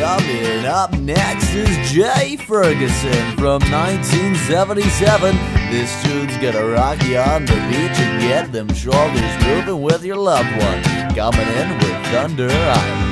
coming up next is Jay Ferguson from 1977. This tune's gonna rock you on the beach and get them shoulders moving with your loved one. Coming in with Thunder Island.